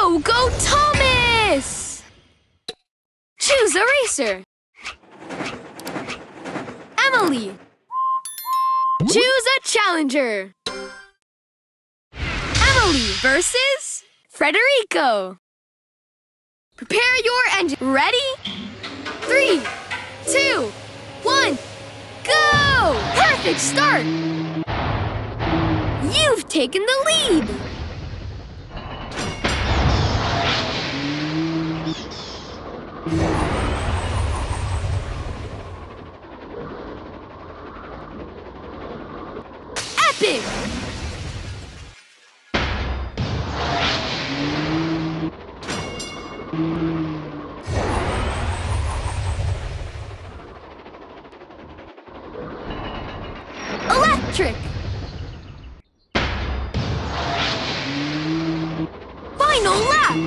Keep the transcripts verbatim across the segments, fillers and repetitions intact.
Go Go Thomas! Choose a racer. Emily, choose a challenger. Emily versus Frederico. Prepare your engine. Ready? Three, two, one, go! Perfect start! You've taken the lead! Epic! Electric! Final lap! Epic!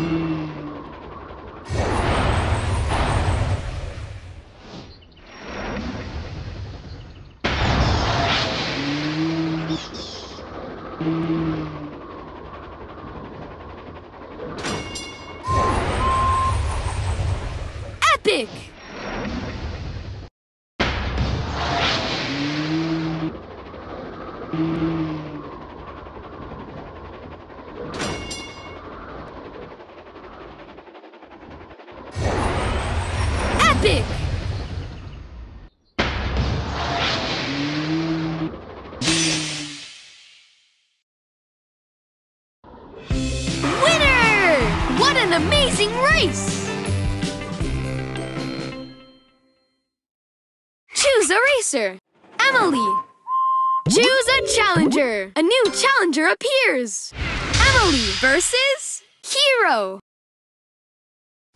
Epic! An amazing race! Choose a racer. Emily, choose a challenger. A new challenger appears. Emily versus Hero.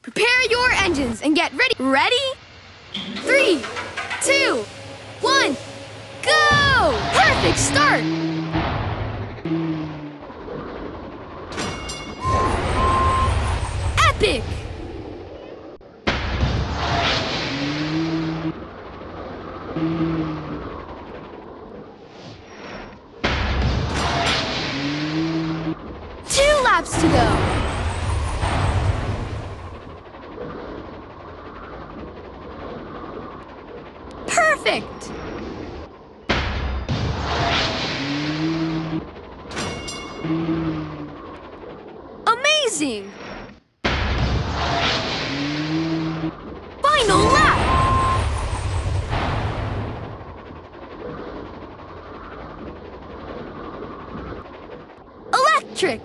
Prepare your engines and get ready. Ready? Three, two, one, go! Perfect start! Epic! Two laps to go. Perfect! Amazing! Final lap! Electric!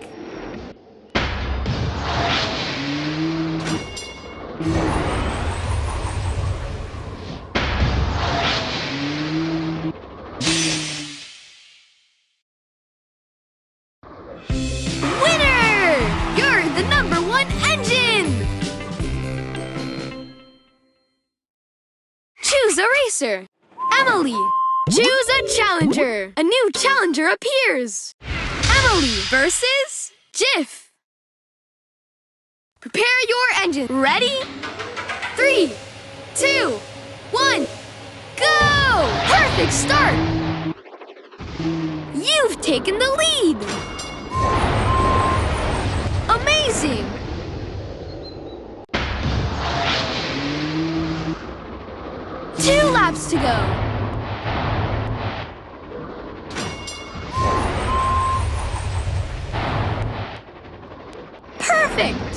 Winner! You're the number one engine! Choose a racer. Emily, choose a challenger. A new challenger appears. Emily versus Jiff. Prepare your engine. Ready? Three, two, one, go! Perfect start! You've taken the lead! Amazing! Two laps to go. Perfect!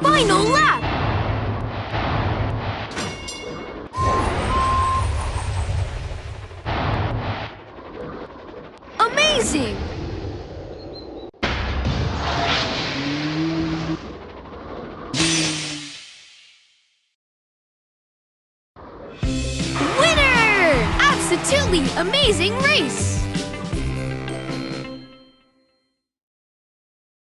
Final lap! Amazing! Winner! Absolutely amazing race!